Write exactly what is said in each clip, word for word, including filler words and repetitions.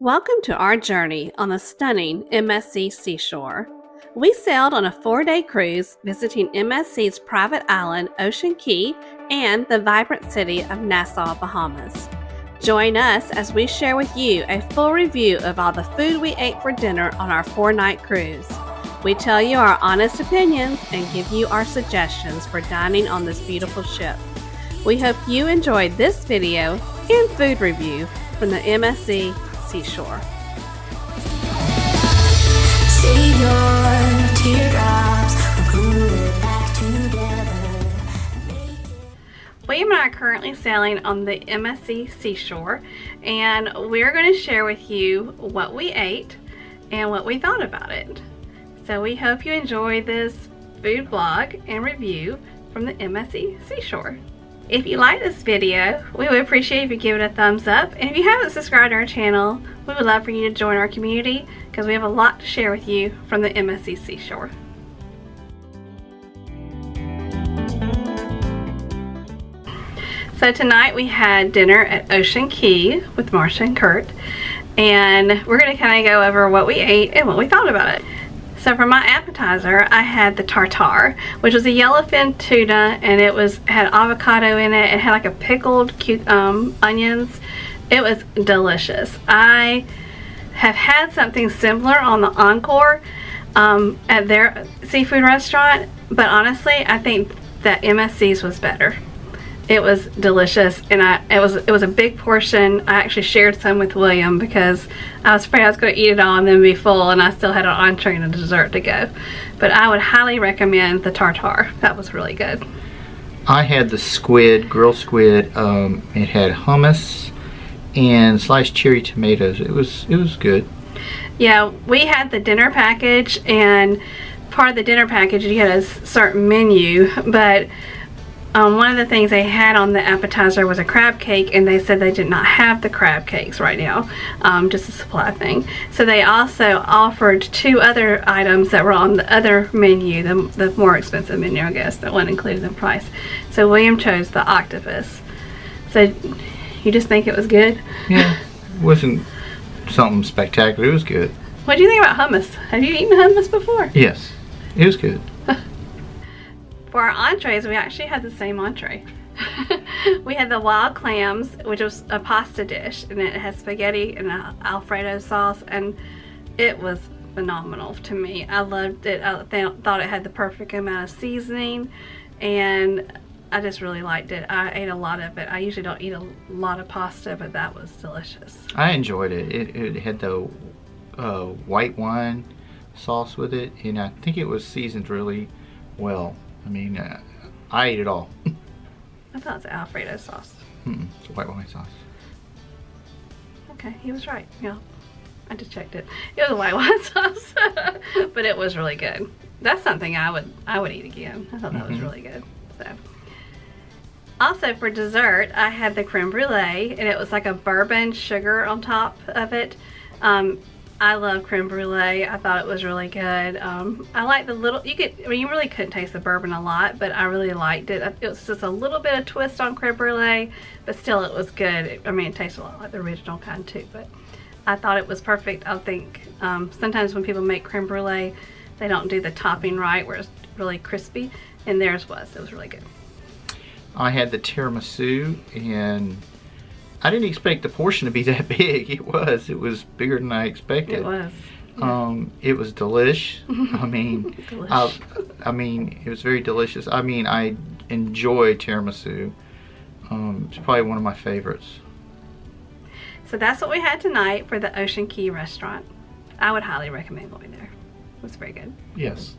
Welcome to our journey on the stunning M S C Seashore. We sailed on a four-day cruise visiting M S C's private island, Ocean Cay, and the vibrant city of Nassau, Bahamas. Join us as we share with you a full review of all the food we ate for dinner on our four-night cruise. We tell you our honest opinions and give you our suggestions for dining on this beautiful ship. We hope you enjoyed this video and food review from the M S C Seashore. See your teardrops, glue it back together. William and I are currently sailing on the M S C Seashore, and we're going to share with you what we ate and what we thought about it. So we hope you enjoy this food vlog and review from the M S C Seashore. If you like this video, we would appreciate if you give it a thumbs up, and if you haven't subscribed to our channel, we would love for you to join our community because we have a lot to share with you from the M S C Seashore. So tonight we had dinner at Ocean Cay with Marsha and Kurt, and we're going to kind of go over what we ate and what we thought about it. So for my appetizer, I had the tartare, which was a yellowfin tuna, and it was had avocado in it. It had like a pickled um, onions. It was delicious. I have had something similar on the Encore um, at their seafood restaurant, but honestly, I think that M S C's was better. It was delicious, and I it was it was a big portion. I actually shared some with William because I was afraid I was going to eat it all and then be full, and I still had an entree and a dessert to go. But I would highly recommend the tartare. That was really good. I had the squid, grilled squid. Um, it had hummus and sliced cherry tomatoes. It was it was good. Yeah, we had the dinner package, and part of the dinner package you had a certain menu, but. Um, one of the things they had on the appetizer was a crab cake, and they said they did not have the crab cakes right now, um, just a supply thing. So they also offered two other items that were on the other menu, the, the more expensive menu, I guess, that wasn't included in the price. So William chose the octopus. So you just think it was good? Yeah, it wasn't something spectacular. It was good. What do you think about hummus? Have you eaten hummus before? Yes, it was good. For our entrees, we actually had the same entree. We had the wild clams, which was a pasta dish, and it had spaghetti and a Alfredo sauce, and it was phenomenal to me. I loved it. I th thought it had the perfect amount of seasoning, and I just really liked it. I ate a lot of it. I usually don't eat a lot of pasta, but that was delicious. I enjoyed it. It, it had the uh, white wine sauce with it, and I think it was seasoned really well. I mean, uh, I ate it all. I thought it's Alfredo sauce. Mm-mm, it's white wine sauce. Okay, he was right. Yeah, I just checked it. It was a white wine sauce, but it was really good. That's something I would I would eat again. I thought that mm-hmm. was really good. So, also for dessert, I had the creme brulee, and it was like a bourbon sugar on top of it. Um, I love creme brulee. I thought it was really good. Um, I like the little, you could, I mean, you really couldn't taste the bourbon a lot, but I really liked it. It was just a little bit of twist on creme brulee, but still it was good. It, I mean, it tastes a lot like the original kind too, but I thought it was perfect. I think um, sometimes when people make creme brulee, they don't do the topping right where it's really crispy, and theirs was. It was really good. I had the tiramisu, and I didn't expect the portion to be that big. It was. It was bigger than I expected. It was. Yeah. Um, it was delish. I mean, delish. I, I mean, it was very delicious. I mean, I enjoy tiramisu. Um, it's probably one of my favorites. So that's what we had tonight for the Ocean Cay restaurant. I would highly recommend going there. It was very good. Yes.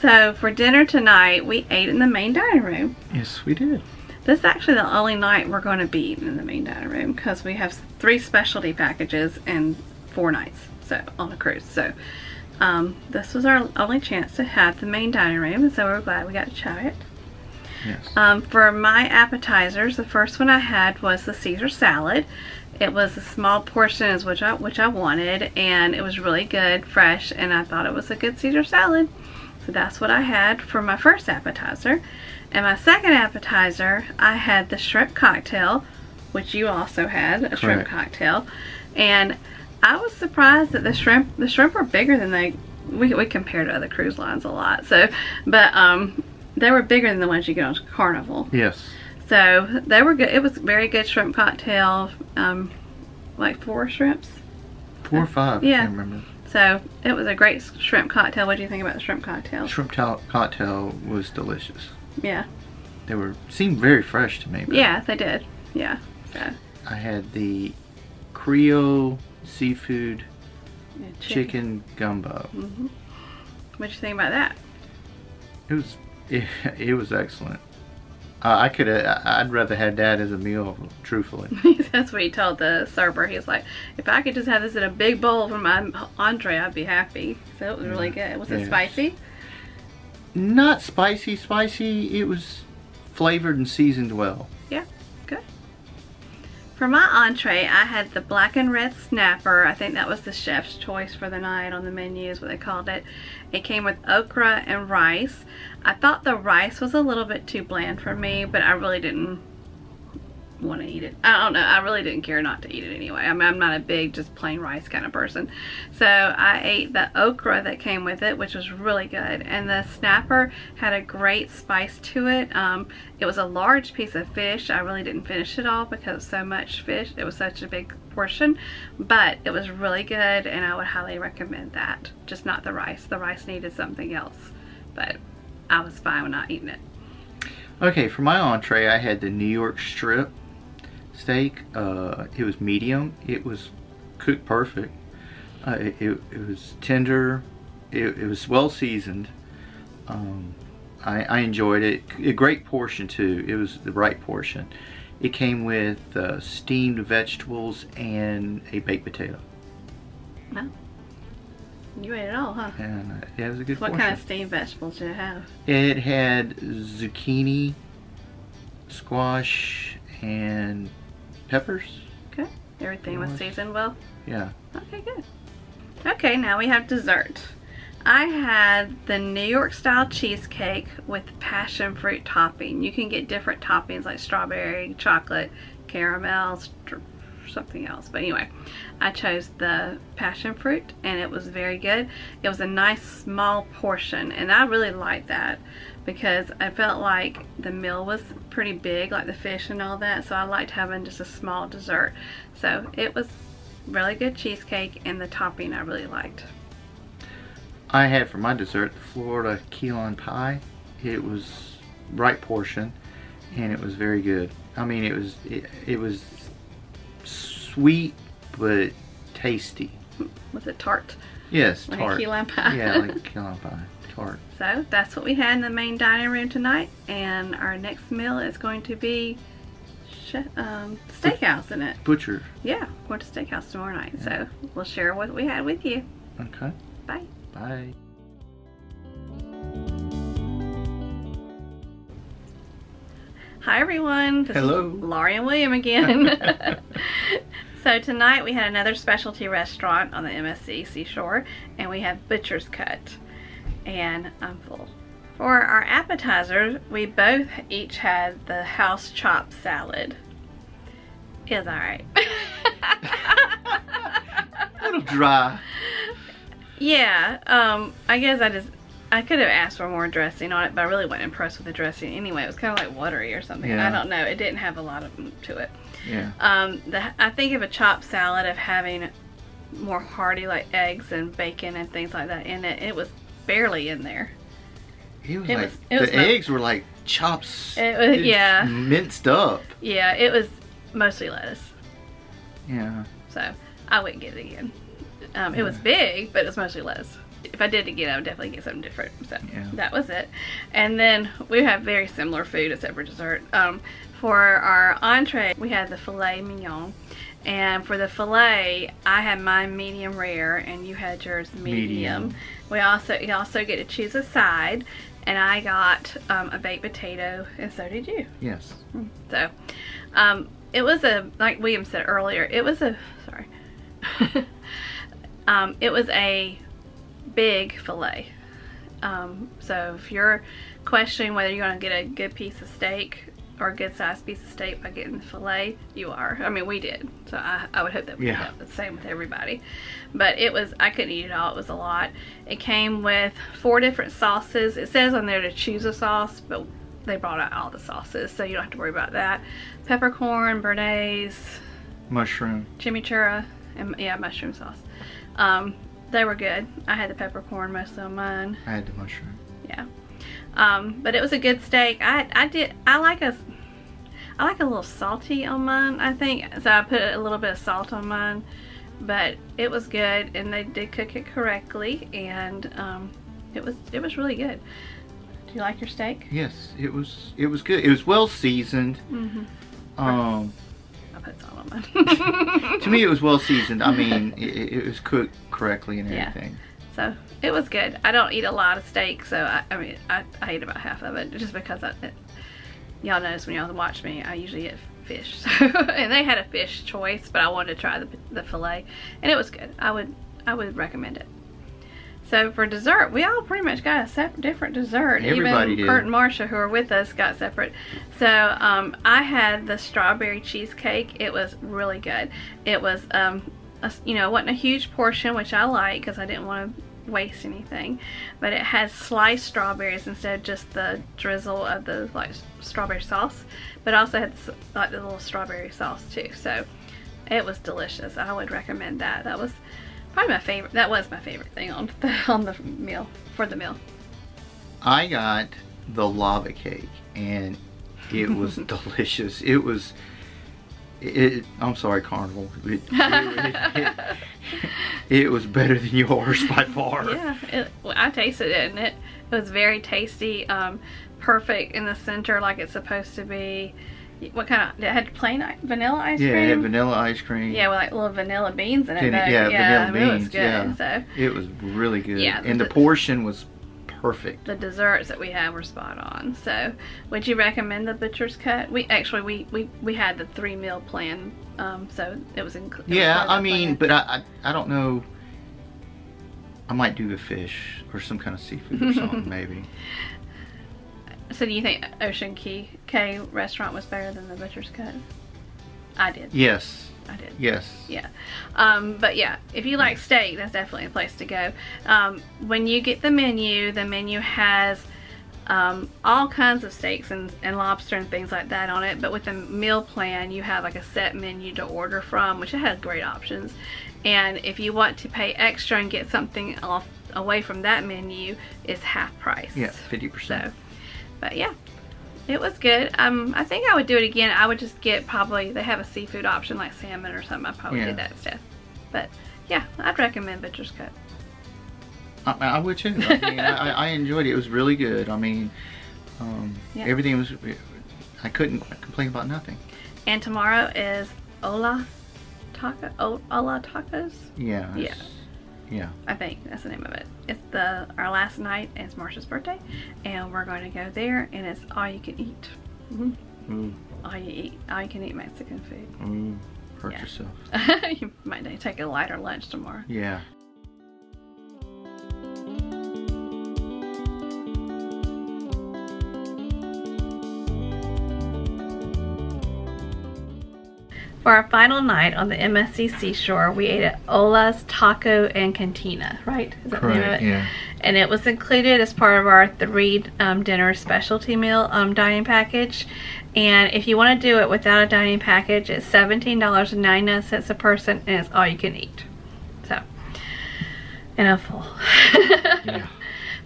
So for dinner tonight, we ate in the main dining room. Yes, we did. This is actually the only night we're going to be eating in the main dining room because we have three specialty packages and four nights so on a cruise. So um, this was our only chance to have the main dining room, and so we were glad we got to try it. Yes. Um, for my appetizers, the first one I had was the Caesar salad, It was a small portion, is which I, which I wanted, and it was really good, fresh, and I thought it was a good Caesar salad. So that's what I had for my first appetizer. And my second appetizer, I had the shrimp cocktail, which you also had, a Correct. shrimp cocktail. And I was surprised that the shrimp, the shrimp were bigger than they, we, we compare to other cruise lines a lot. So, but um, they were bigger than the ones you get on Carnival. Yes. So they were good. It was a very good shrimp cocktail, um, like four shrimps. Four or five, yeah. I can't remember. So it was a great shrimp cocktail. What do you think about the shrimp cocktail? Shrimp cocktail was delicious. Yeah. They were seemed very fresh to me. But yeah, they did. Yeah. So. I had the Creole seafood yeah, chicken. chicken gumbo. Mm-hmm. What did you think about that? It was it, it was excellent. Uh, I could have, I'd rather had that as a meal, truthfully. That's what he told the server. He's like, if I could just have this in a big bowl for my entree, I'd be happy. So it was really good. Was yes. it spicy? Not spicy, spicy. It was flavored and seasoned well. Yeah, good. For my entree, I had the black and red snapper. I think that was the chef's choice for the night on the menu, is what they called it. It came with okra and rice. I thought the rice was a little bit too bland for me, but I really didn't want to eat it. I don't know. I really didn't care not to eat it anyway. I mean, I'm not a big just plain rice kind of person. So I ate the okra that came with it, which was really good. And the snapper had a great spice to it. Um, it was a large piece of fish. I really didn't finish it all because so much fish. It was such a big portion, but it was really good, and I would highly recommend that. Just not the rice. The rice needed something else, but I was fine with not eating it. Okay, for my entree, I had the New York strip steak. Uh, it was medium. It was cooked perfect. Uh, it, it, it was tender. It, it was well seasoned. Um, I, I enjoyed it. A great portion too. It was the right portion. It came with uh, steamed vegetables and a baked potato. Oh. You ate it all, huh? And uh, yeah, it was a good so what portion. What kind of steamed vegetables did it have? It had zucchini, squash, and peppers. Okay. Everything was seasoned well? Yeah. Okay, good. Okay, now we have dessert. I had the New York style cheesecake with passion fruit topping. You can get different toppings like strawberry, chocolate, caramel, something else, but anyway, I chose the passion fruit, and it was very good. It was a nice small portion, and I really liked that because I felt like the meal was pretty big, like the fish and all that, so I liked having just a small dessert. So it was really good cheesecake, and the topping I really liked. I had for my dessert the Florida key lime pie. It was right portion, and it was very good. I mean, it was it, it was sweet but tasty. Was it tart? Yes, tart. Like a key lime pie. Yeah, like a key lime pie. Tart. So that's what we had in the main dining room tonight, and our next meal is going to be um, steakhouse, isn't it? Butcher. Yeah, we're going to steakhouse tomorrow night, yeah. So we'll share what we had with you. Okay. Bye. Bye. Hi everyone. This Hello. Is Laurie and William again. So tonight we had another specialty restaurant on the M S C Seashore, and we have Butcher's Cut, and I'm full. For our appetizers, we both each had the house chopped salad. It was alright. A little dry. Yeah, um, I guess I just I could have asked for more dressing on it, but I really wasn't impressed with the dressing anyway. It was kind of like watery or something. Yeah. I don't know. It didn't have a lot of to it. Yeah. Um, the, I think of a chopped salad of having more hearty, like eggs and bacon and things like that in it. It was barely in there. It was it like, was, it the was eggs most, were like chops. It was, yeah. Minced up. Yeah, it was mostly lettuce. Yeah. So, I wouldn't get it again. Um, it yeah. was big, but it was mostly lettuce. If I did it again, I would definitely get something different. So yeah. That was it. And then we have very similar food except for dessert. Um, for our entree, we had the filet mignon. And for the filet, I had mine medium rare, and you had yours medium. medium. We also you also get to choose a side, and I got um, a baked potato, and so did you. Yes. So um, it was a, like William said earlier, it was a, sorry, um, it was a big fillet. Um, so if you're questioning whether you're going to get a good piece of steak or a good sized piece of steak by getting the fillet, you are. I mean, we did. So I, I would hope that we yeah. got the same with everybody. But it was, I couldn't eat it all. It was a lot. It came with four different sauces. It says on there to choose a sauce, but they brought out all the sauces, so you don't have to worry about that. Peppercorn, bernaise, mushroom, chimichurri, and yeah, mushroom sauce. Um, they were good. I had the peppercorn mostly on mine. I had the mushroom. Yeah. Um, but it was a good steak. I I did I like a I like a little salty on mine, I think. So I put a little bit of salt on mine, but it was good, and they did cook it correctly, and um, it was it was really good. Do you like your steak? Yes, it was it was good. It was well seasoned. Mm-hmm. Um, I put salt on mine. To me, it was well seasoned. I mean, it, it was cooked correctly and everything. Yeah. So it was good. I don't eat a lot of steak, so I, I mean, I, I eat about half of it just because y'all notice when y'all watch me, I usually eat fish. So, and they had a fish choice, but I wanted to try the, the fillet, and it was good. I would I would recommend it. So for dessert, we all pretty much got a separate, different dessert. Everybody Even Kurt did. and Marsha, who are with us, got separate. So um, I had the strawberry cheesecake. It was really good. It was. Um, A, you know, it wasn't a huge portion, which I like because I didn't want to waste anything, but it has sliced strawberries instead of just the drizzle of the like strawberry sauce, but also had like the little strawberry sauce too. So it was delicious. I would recommend that. That was probably my favorite. That was my favorite thing on the, on the meal for the meal. I got the lava cake, and it was delicious. It was. It, I'm sorry, Carnival. It, it, it, it, it was better than yours by far. Yeah, it, well, I tasted it, and it, it was very tasty, um, perfect in the center like it's supposed to be. What kind of, it had plain vanilla ice yeah, cream? Yeah, it had vanilla ice cream. Yeah, with like little vanilla beans in it. Then, yeah, yeah, vanilla yeah, beans. It was good, yeah. So. It was really good. Yeah, and the, the portion was perfect. The desserts that we had were spot on. So, would you recommend the Butcher's Cut? We actually we we, we had the three meal plan, um, so it was included. Yeah, I mean, plan. but I, I I don't know. I might do the fish or some kind of seafood or something maybe. So, do you think Ocean Cay Cay restaurant was better than the Butcher's Cut? I did. Yes. I did. Yes. Yeah. Um, but yeah, if you like steak, that's definitely a place to go. Um, when you get the menu, the menu has um, all kinds of steaks and, and lobster and things like that on it. But with the meal plan, you have like a set menu to order from, which has great options. And if you want to pay extra and get something off away from that menu, it's half price. Yeah, fifty percent. So, but yeah. It was good. Um, I think I would do it again. I would just get probably, they have a seafood option like salmon or something. I'd probably yeah. do that instead. But yeah, I'd recommend Butcher's Cut. I, I would too. I mean, I, I enjoyed it. It was really good. I mean, um, yeah. everything was, I couldn't complain about nothing. And tomorrow is Hola Taco, o, Hola Tacos? Yeah. Yeah. Yeah. I think that's the name of it. It's the our last night, and it's Marsha's birthday, and we're going to go there, and it's all you can eat. Mm-hmm. mm. All you eat, all you can eat Mexican food. Mm. Hurt yeah. yourself. You might take a lighter lunch tomorrow. Yeah. For our final night on the M S C Seashore, we ate at Hola Tacos and Cantina, right? Is that Correct, the name of it? Yeah. And it was included as part of our three um, dinner specialty meal um, dining package. And if you want to do it without a dining package, it's seventeen ninety-nine a person, and it's all you can eat. So, and I'm full. Yeah.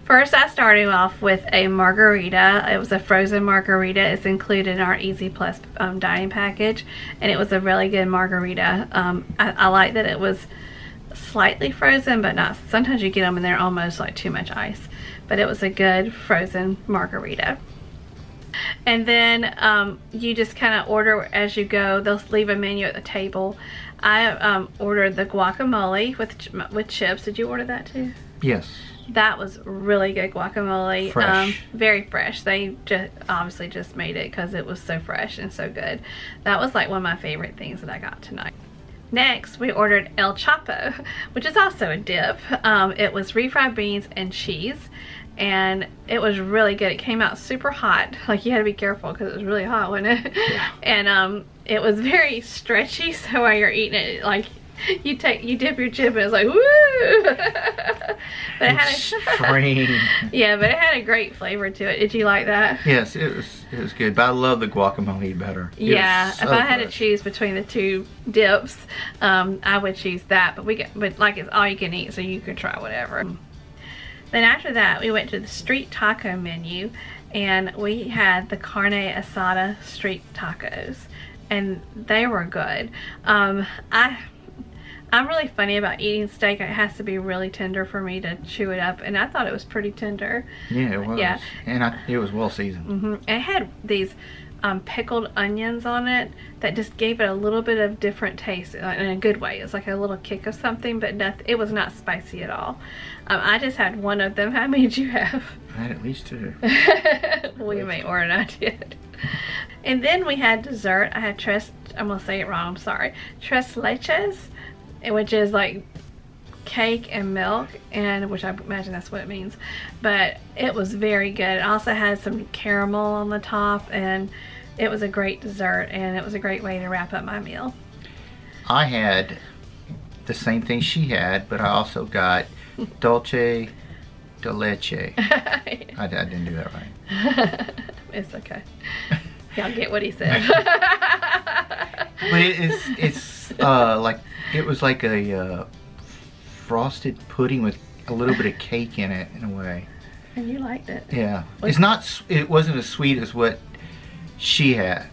First, I started off with a margarita. It was a frozen margarita. It's included in our Easy Plus um, dining package, and it was a really good margarita. Um, I, I like that it was slightly frozen, but not. Sometimes you get them and they're almost like too much ice, but it was a good frozen margarita. And then um, you just kind of order as you go. They'll leave a menu at the table. I um, ordered the guacamole with ch with chips. Did you order that too? Yes. That was really good guacamole. Fresh. Um, very fresh. They just obviously just made it because it was so fresh and so good. That was like one of my favorite things that I got tonight. Next, we ordered El Chapo, which is also a dip. Um, it was refried beans and cheese, and it was really good. It came out super hot. Like, you had to be careful because it was really hot, wasn't it? Yeah. And um, it was very stretchy, so while you're eating it, like, you take, you dip your chip and it's like, woo! But it had a, yeah, but it had a great flavor to it. Did you like that? Yes, it was, it was good, but I love the guacamole better. Yeah, so if I had good. to choose between the two dips, um, I would choose that, but we get, but like it's all you can eat, so you can try whatever. Then after that, we went to the street taco menu, and we had the carne asada street tacos, and they were good. Um, I... I'm really funny about eating steak. It has to be really tender for me to chew it up, and I thought it was pretty tender. Yeah, it was. Yeah. And I, it was well seasoned. Mm-hmm. It had these um, pickled onions on it that just gave it a little bit of different taste in a good way. It's like a little kick of something, but nothing, it was not spicy at all. Um, I just had one of them. How many did you have? I had at least two. Well, you may or I did. And then we had dessert. I had tres, I'm going to say it wrong, I'm sorry. Tres leches, which is like cake and milk, and which I imagine that's what it means, but it was very good. It also had some caramel on the top, and it was a great dessert, and it was a great way to wrap up my meal. I had the same thing she had, but I also got dulce de leche. I, I didn't do that right. It's okay. Y'all get what he said. But it is, it's uh, like, it was like a uh, frosted pudding with a little bit of cake in it, in a way. And you liked it. Yeah. Was it's not, it wasn't as sweet as what she had.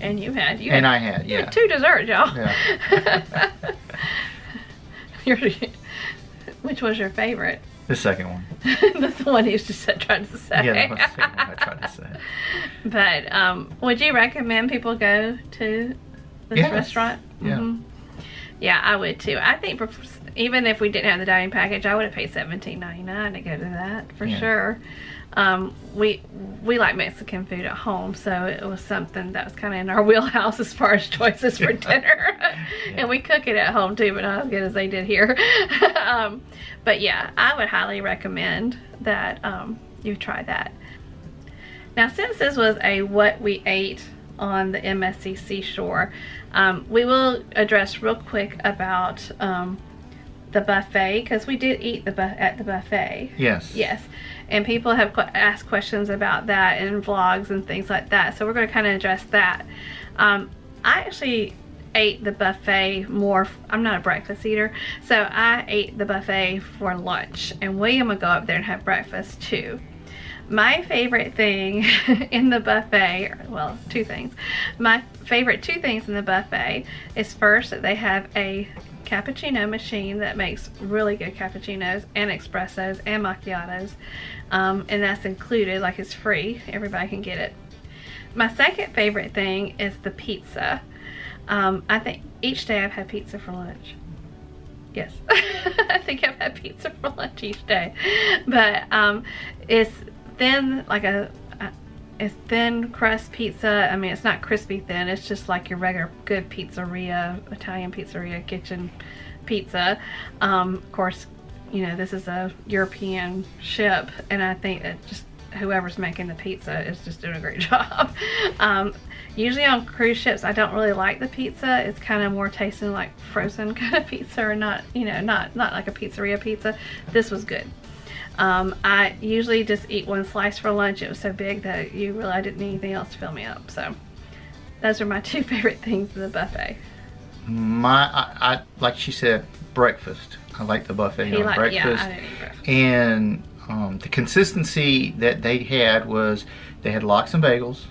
And you had. You and had, I had, yeah. You had two desserts, y'all. Yeah. Which was your favorite? The second one. That's the one he was just trying to say. Yeah, that was the second one I tried to say. But um, would you recommend people go to this yes. restaurant? Yeah. Mm-hmm. Yeah, I would too. I think for, even if we didn't have the dining package, I would have paid seventeen ninety-nine to go to that for yeah. sure. Um, we we like Mexican food at home, so it was something that was kind of in our wheelhouse as far as choices for dinner. Yeah. And we cook it at home too, but not as good as they did here. um, but yeah, I would highly recommend that um, you try that. Now, since this was a what we ate on the M S C Seashore, um, we will address real quick about um, the buffet, because we did eat the bu at the buffet. Yes. Yes. And people have qu asked questions about that in vlogs and things like that, so we're going to kind of address that. Um, I actually ate the buffet more, I'm not a breakfast eater, so I ate the buffet for lunch, and William would go up there and have breakfast too. My favorite thing in the buffet, well, two things. My favorite two things in the buffet is, first, that they have a cappuccino machine that makes really good cappuccinos and espressos and macchiatos, um, and that's included, like it's free, everybody can get it. My second favorite thing is the pizza. Um, I think each day I've had pizza for lunch. Yes, I think I've had pizza for lunch each day, but um, it's thin, like a, a it's thin crust pizza. I mean, it's not crispy thin, it's just like your regular good pizzeria, Italian pizzeria kitchen pizza. Um, of course, you know, this is a European ship, and I think that just whoever's making the pizza is just doing a great job. Um, usually on cruise ships, I don't really like the pizza. It's kind of more tasting like frozen kind of pizza, or not, you know, not not like a pizzeria pizza. This was good. Um, I usually just eat one slice for lunch. It was so big that you really I didn't need anything else to fill me up. So those are my two favorite things in the buffet. My, I, I like she said, breakfast. I like the buffet he on liked, breakfast. Yeah, I didn't eat breakfast. And um, the consistency that they had was they had lox and bagels,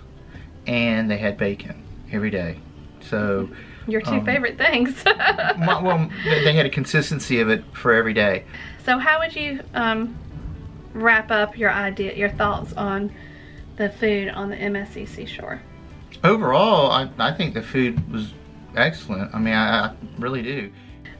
and they had bacon every day. So your two um, favorite things. my, well, they had a consistency of it for every day. So how would you um, wrap up your idea, your thoughts on the food on the M S C Seashore? Overall, I, I think the food was excellent. I mean, I, I really do.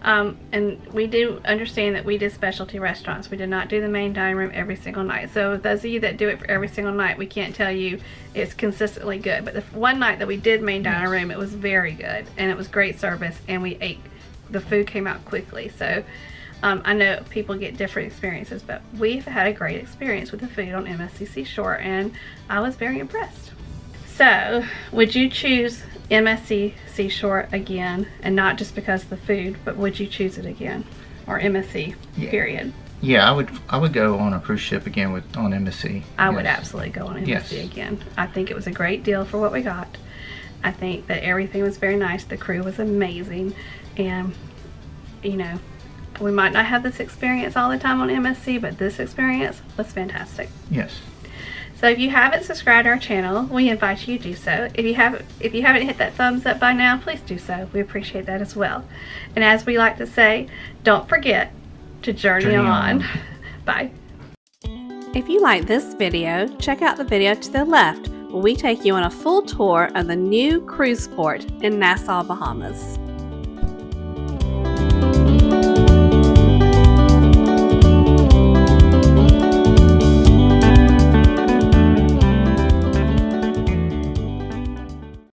Um, and we do understand that we did specialty restaurants. We did not do the main dining room every single night. So those of you that do it for every single night, we can't tell you it's consistently good. But the one night that we did main dining room, it was very good, and it was great service, and we ate. The food came out quickly. So um, I know people get different experiences, but we've had a great experience with the food on M S C Seashore, and I was very impressed. So would you choose M S C Seashore again, and not just because of the food, but would you choose it again, or M S C, yeah. Period? Yeah, I would. I would go on a cruise ship again with on M S C. I yes. would absolutely go on M S C yes. again. I think it was a great deal for what we got. I think that everything was very nice. The crew was amazing, and you know, we might not have this experience all the time on M S C, but this experience was fantastic. Yes. So if you haven't subscribed to our channel, we invite you to do so. If you haven't, if you haven't hit that thumbs up by now, please do so. We appreciate that as well. And as we like to say, don't forget to journey, journey on. on. Bye. If you like this video, check out the video to the left, where we take you on a full tour of the new cruise port in Nassau, Bahamas.